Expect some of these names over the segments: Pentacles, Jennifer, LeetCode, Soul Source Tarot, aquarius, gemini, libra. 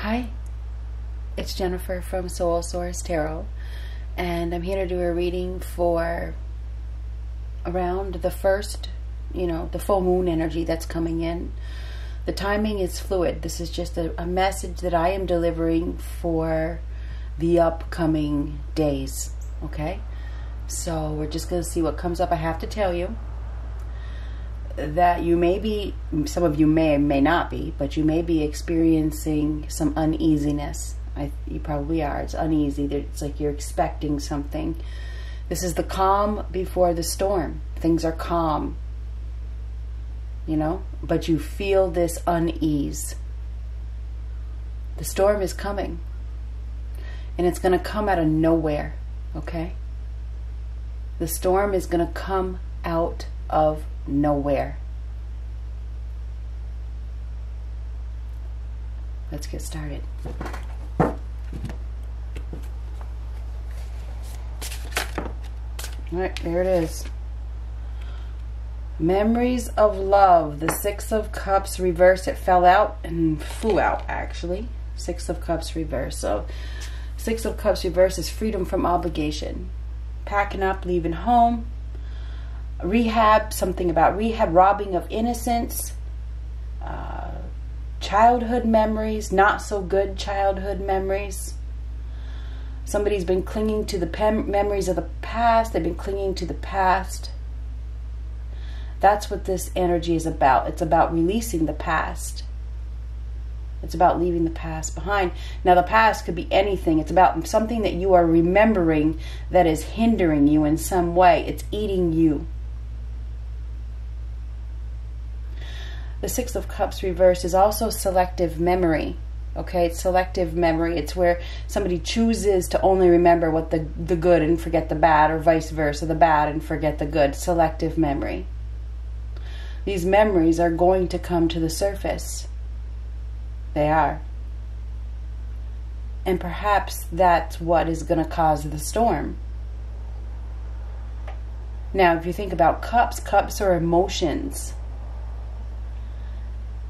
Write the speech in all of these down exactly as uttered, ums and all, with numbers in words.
Hi, it's Jennifer from Soul Source Tarot, and I'm here to do a reading for around the first, you know, the full moon energy that's coming in. The timing is fluid. This is just a, a message that I am delivering for the upcoming days, okay? So we're just going to see what comes up. I have to tell you that you may be, some of you may may not be, but you may be experiencing some uneasiness. I, you probably are. It's uneasy. It's like you're expecting something. This is the calm before the storm. Things are calm, you know, but you feel this unease. The storm is coming, and it's going to come out of nowhere, okay? The storm is going to come out of nowhere. Let's get started. All right, there it is. Memories of love. The Six of Cups reverse. It fell out and flew out, actually. Six of Cups reverse. So Six of Cups reverse is freedom from obligation. Packing up, leaving home. Rehab, something about rehab, robbing of innocence, uh, childhood memories, not so good childhood memories. Somebody's been clinging to the pem memories of the past. They've been clinging to the past. That's what this energy is about. It's about releasing the past. It's about leaving the past behind. Now, the past could be anything. It's about something that you are remembering that is hindering you in some way. It's eating you. The Six of Cups reverse is also selective memory. Okay, it's selective memory. It's where somebody chooses to only remember what the, the good and forget the bad, or vice versa, the bad and forget the good. Selective memory. These memories are going to come to the surface. They are. And perhaps that's what is going to cause the storm. Now, if you think about cups, cups are emotions.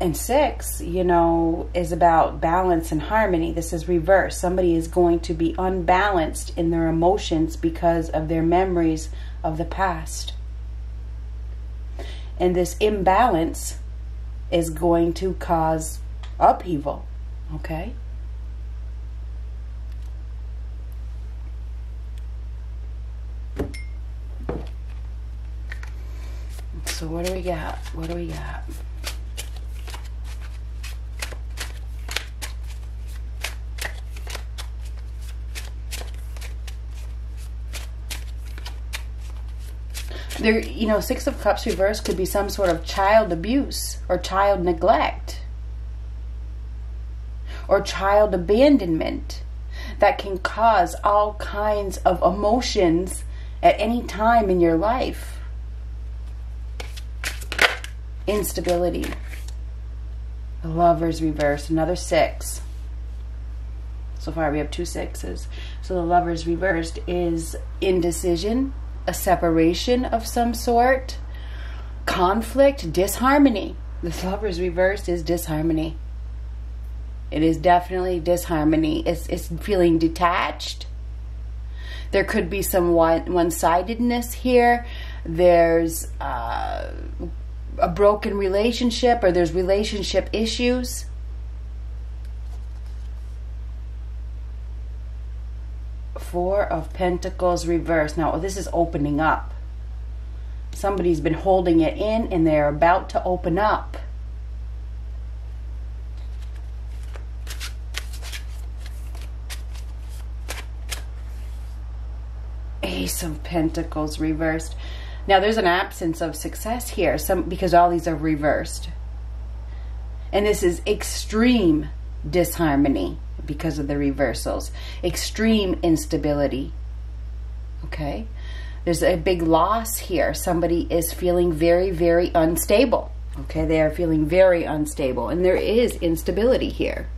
And six, you know, is about balance and harmony. This is reverse. Somebody is going to be unbalanced in their emotions because of their memories of the past. And this imbalance is going to cause upheaval, okay? So what do we got? What do we got? There, you know, Six of Cups reverse could be some sort of child abuse or child neglect or child abandonment that can cause all kinds of emotions at any time in your life. Instability. The Lovers reverse, another six. So far we have two sixes. So the Lovers reversed is indecision, a separation of some sort, conflict, disharmony. The Lovers reversed is disharmony. It is definitely disharmony. It's, it's feeling detached. There could be some one, one-sidedness here. There's uh, a broken relationship, or there's relationship issues. Four of Pentacles reverse. Now, this is opening up. Somebody's been holding it in, and they're about to open up. Ace of Pentacles reversed. Now, there's an absence of success here, some, because all these are reversed. And this is extreme disharmony because of the reversals. Extreme instability. Okay? There's a big loss here. Somebody is feeling very, very unstable. Okay? They are feeling very unstable. And there is instability here.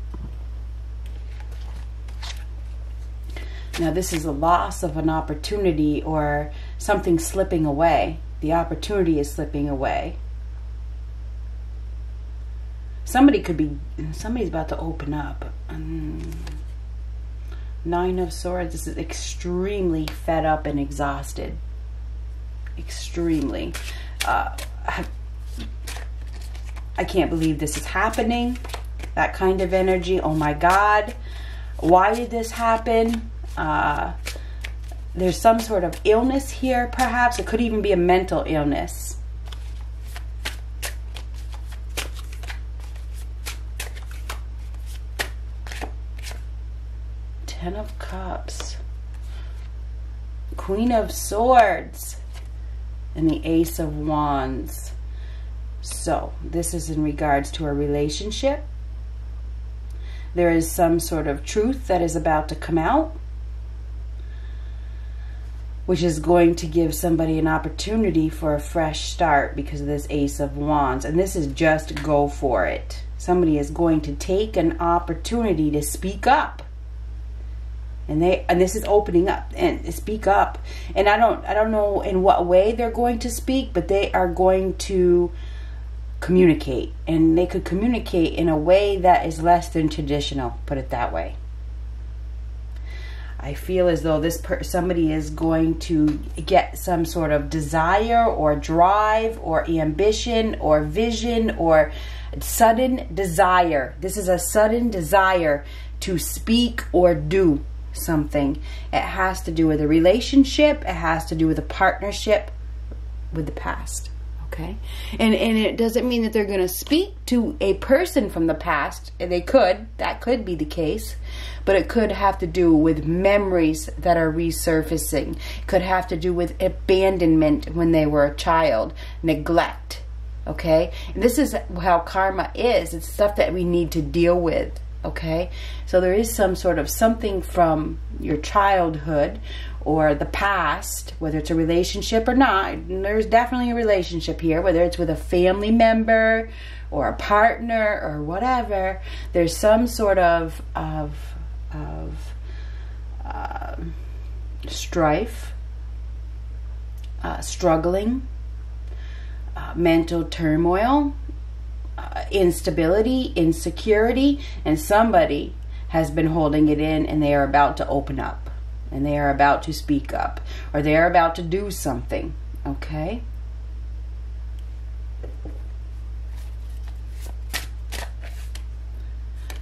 Now, this is a loss of an opportunity or something slipping away. The opportunity is slipping away. Somebody could be, somebody's about to open up. Um, Nine of Swords. This is extremely fed up and exhausted. Extremely. Uh, I can't believe this is happening. That kind of energy. Oh my God. Why did this happen? Uh, there's some sort of illness here, perhaps. It could even be a mental illness. Ten of Cups. Queen of Swords. And the Ace of Wands. So, this is in regards to a relationship. There is some sort of truth that is about to come out, which is going to give somebody an opportunity for a fresh start because of this Ace of Wands. And this is just go for it. Somebody is going to take an opportunity to speak up. And they, and this is opening up and speak up. And I don't, I don't know in what way they're going to speak, but they are going to communicate, and they could communicate in a way that is less than traditional, put it that way. I feel as though this per somebody is going to get some sort of desire or drive or ambition or vision or sudden desire. This is a sudden desire to speak or do something. It has to do with a relationship. It has to do with a partnership with the past. Okay, and and it doesn't mean that they're going to speak to a person from the past. They could, that could be the case, but it could have to do with memories that are resurfacing. It could have to do with abandonment when they were a child, neglect. Okay, and this is how karma is. It's stuff that we need to deal with. Okay, so there is some sort of something from your childhood or the past, whether it's a relationship or not. And there's definitely a relationship here, whether it's with a family member or a partner or whatever. There's some sort of of, of uh, strife, uh, struggling, uh, mental turmoil, uh, instability, insecurity, and somebody has been holding it in, and they are about to open up. And they are about to speak up, or they are about to do something. Okay.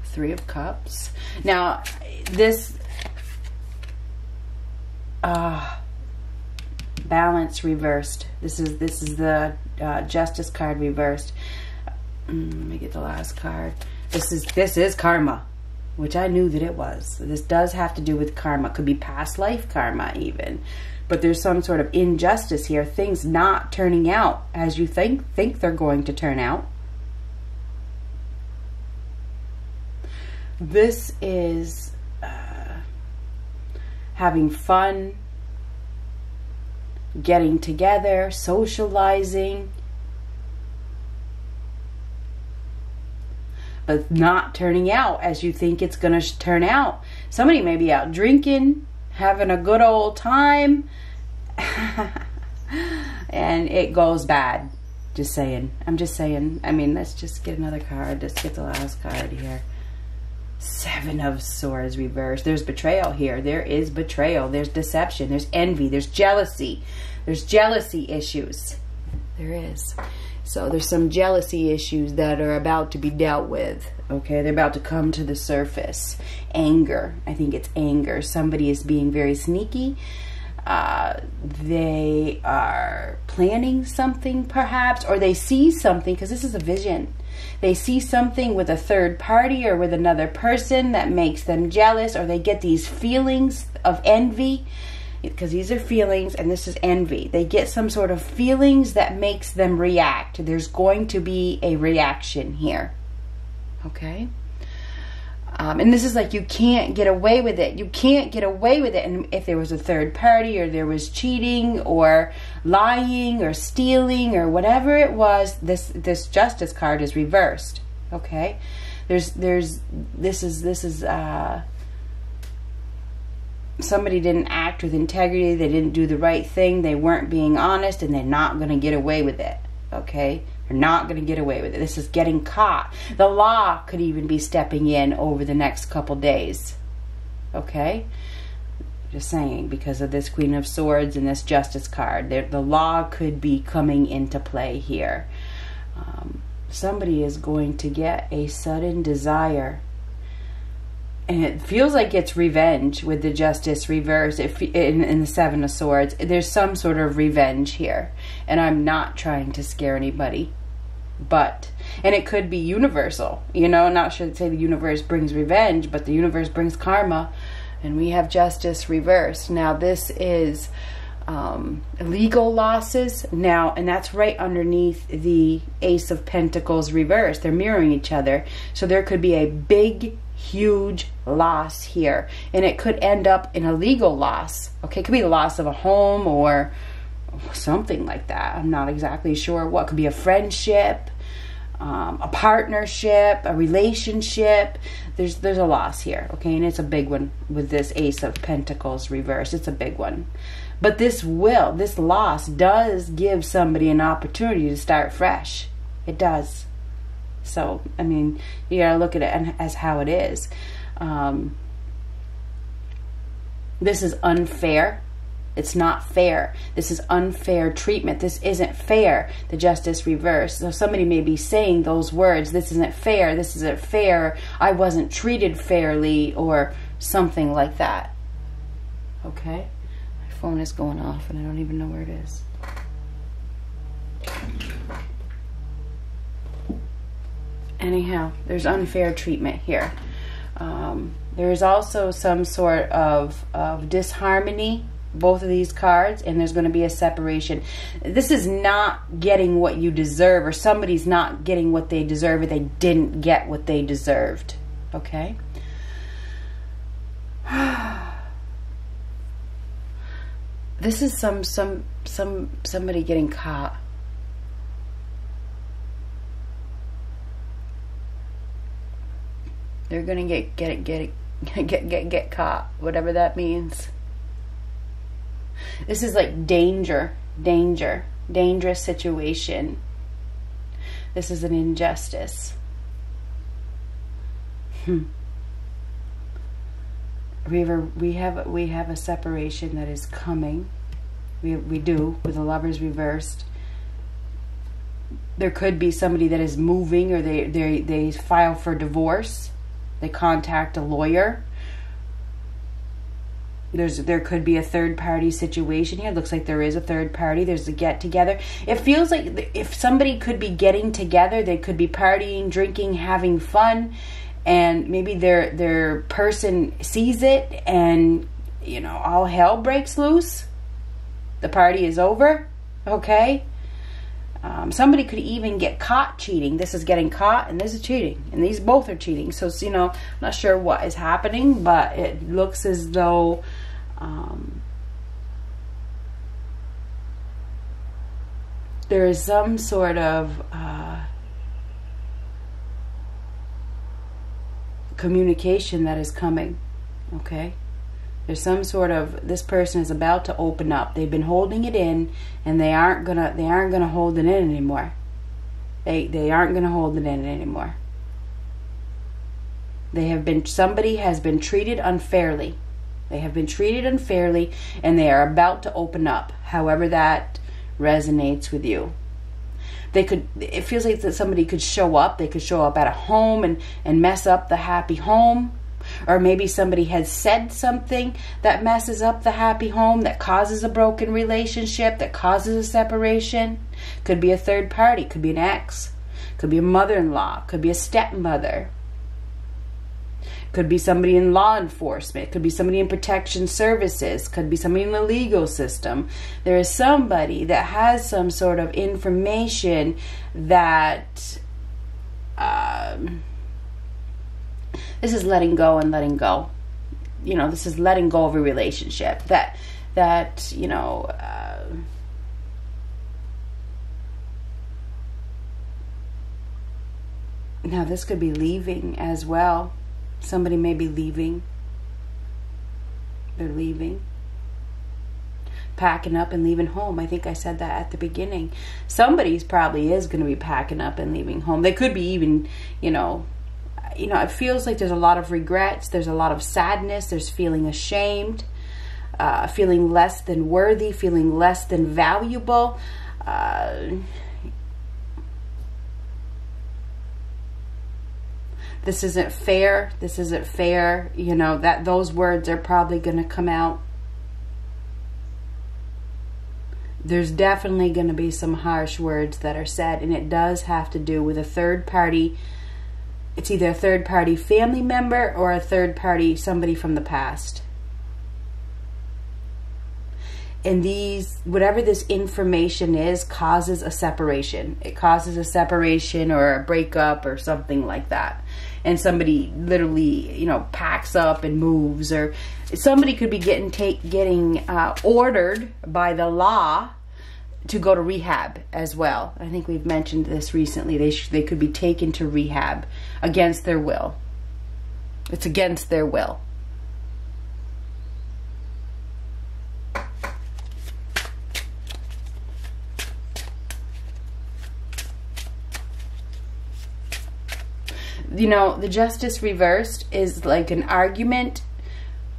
Three of Cups. Now, this uh, balance reversed. This is this is the uh, Justice card reversed. Let me get the last card. This is this is karma. Which I knew that it was. This does have to do with karma. Could be past life karma even. But there's some sort of injustice here. Things not turning out as you think think they're going to turn out. This is uh, having fun, getting together, socializing, but not turning out as you think it's going to turn out. Somebody may be out drinking, having a good old time, and it goes bad. Just saying. I'm just saying. I mean, let's just get another card. Let's get the last card here. Seven of Swords reversed. There's betrayal here. There is betrayal. There's deception. There's envy. There's jealousy. There's jealousy issues. There is. So there's some jealousy issues that are about to be dealt with. Okay, they're about to come to the surface. Anger. I think it's anger. Somebody is being very sneaky. Uh, they are planning something perhaps, or they see something, because this is a vision. They see something with a third party or with another person that makes them jealous, or they get these feelings of envy. Because these are feelings, and this is envy. They get some sort of feelings that makes them react. There's going to be a reaction here. Okay? Um, and this is like, you can't get away with it. You can't get away with it. And if there was a third party, or there was cheating or lying or stealing or whatever it was, this this Justice card is reversed. Okay? There's, there's, this is, this is, uh... somebody didn't act with integrity. They didn't do the right thing. They weren't being honest, and they're not going to get away with it. Okay? You're not going to get away with it. This is getting caught. The law could even be stepping in over the next couple days. Okay? Just saying, because of this Queen of Swords and this Justice card. The law could be coming into play here. Um, somebody is going to get a sudden desire. And it feels like it's revenge with the Justice reverse if, in, in the Seven of Swords. There's some sort of revenge here. And I'm not trying to scare anybody. But, and it could be universal. You know, not sure to say the universe brings revenge, but the universe brings karma. And we have Justice reversed. Now this is um, legal losses. Now, and that's right underneath the Ace of Pentacles reversed. They're mirroring each other. So there could be a big, huge loss here. And it could end up in a legal loss. Okay, it could be the loss of a home or something like that. I'm not exactly sure what. It could be a friendship. Um, a partnership, a relationship. There's there's a loss here, okay? And it's a big one with this Ace of Pentacles reversed. It's a big one. But this will, this loss does give somebody an opportunity to start fresh. It does. So, I mean, you gotta look at it as how it is. Um, this is unfair. It's not fair. This is unfair treatment. This isn't fair. The Justice reverse. So somebody may be saying those words. This isn't fair. This isn't fair. I wasn't treated fairly or something like that. Okay. My phone is going off and I don't even know where it is. Anyhow, there's unfair treatment here. Um, there is also some sort of, of disharmony. Both of these cards, and there's going to be a separation. This is not getting what you deserve, or somebody's not getting what they deserve, or they didn't get what they deserved. Okay? This is some some some somebody getting caught. They're going to get get get get get get, get caught, whatever that means. This is like danger, danger, dangerous situation. This is an injustice. Hmm. We have a, we have we have a separation that is coming. We we do with the Lovers reversed. There could be somebody that is moving, or they they they file for divorce. They contact a lawyer. There's, there could be a third-party situation here. It looks like there is a third party. There's a get-together. It feels like if somebody could be getting together, they could be partying, drinking, having fun, and maybe their their person sees it and, you know, all hell breaks loose. The party is over, okay? Um, somebody could even get caught cheating. This is getting caught, and this is cheating. And these both are cheating. So, you know, not sure what is happening, but it looks as though um, there is some sort of uh, communication that is coming, okay? There's some sort of, this person is about to open up. They've been holding it in, and they aren't gonna they aren't gonna hold it in anymore. They they aren't gonna hold it in anymore. They have been somebody has been treated unfairly. They have been treated unfairly, and they are about to open up. However that resonates with you. They could, it feels like that somebody could show up. They could show up at a home and, and mess up the happy home. Or maybe somebody has said something that messes up the happy home, that causes a broken relationship, that causes a separation. Could be a third party. Could be an ex. Could be a mother-in-law. Could be a stepmother. Could be somebody in law enforcement. Could be somebody in protection services. Could be somebody in the legal system. There is somebody that has some sort of information that... Um, This is letting go and letting go. You know, this is letting go of a relationship that, that you know, uh, now this could be leaving as well. Somebody may be leaving. They're leaving. packing up and leaving home. I think I said that at the beginning. Somebody's probably is going to be packing up and leaving home. They could be even, you know, you know, it feels like there's a lot of regrets. There's a lot of sadness. There's feeling ashamed, uh, feeling less than worthy, feeling less than valuable. Uh, this isn't fair. This isn't fair. You know, that those words are probably going to come out. There's definitely going to be some harsh words that are said, and it does have to do with a third party. It's either a third party family member or a third party, somebody from the past. And these, whatever this information is, causes a separation. It causes a separation or a breakup or something like that. And somebody literally, you know, packs up and moves, or somebody could be getting take getting uh, ordered by the law to go to rehab as well. I think we've mentioned this recently. They sh they could be taken to rehab against their will. It's against their will. You know, the Justice reversed is like an argument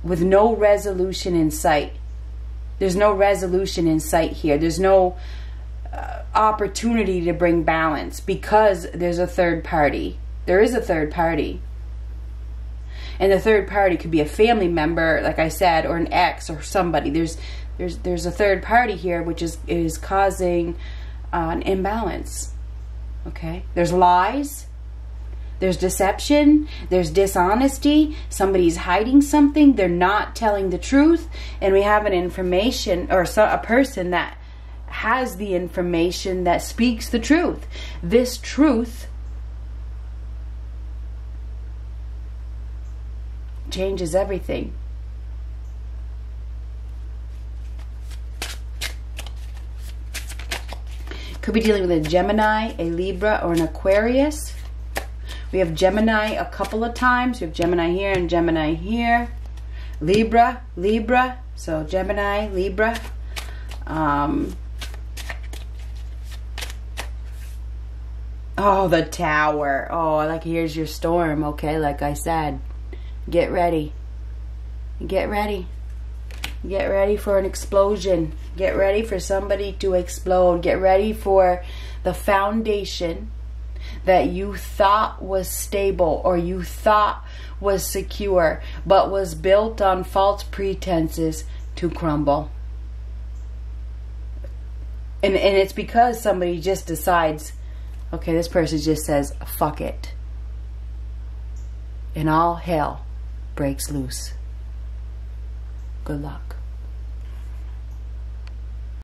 with no resolution in sight. There's no resolution in sight here. There's no uh, opportunity to bring balance because there's a third party. There is a third party. And the third party could be a family member, like I said, or an ex or somebody. There's there's there's a third party here which is is causing uh, an imbalance. Okay? There's lies. There's deception, there's dishonesty, somebody's hiding something, they're not telling the truth, and we have an information, or so, a person that has the information that speaks the truth. This truth changes everything. Could be dealing with a Gemini, a Libra, or an Aquarius. We have Gemini a couple of times. We have Gemini here and Gemini here. Libra, Libra. So Gemini, Libra. Um, oh, the Tower. Oh, like here's your storm, okay? Like I said, get ready. Get ready. Get ready for an explosion. Get ready for somebody to explode. Get ready for the foundation that you thought was stable or you thought was secure, but was built on false pretenses to crumble. And, and it's because somebody just decides, okay, this person just says, fuck it. And all hell breaks loose. Good luck.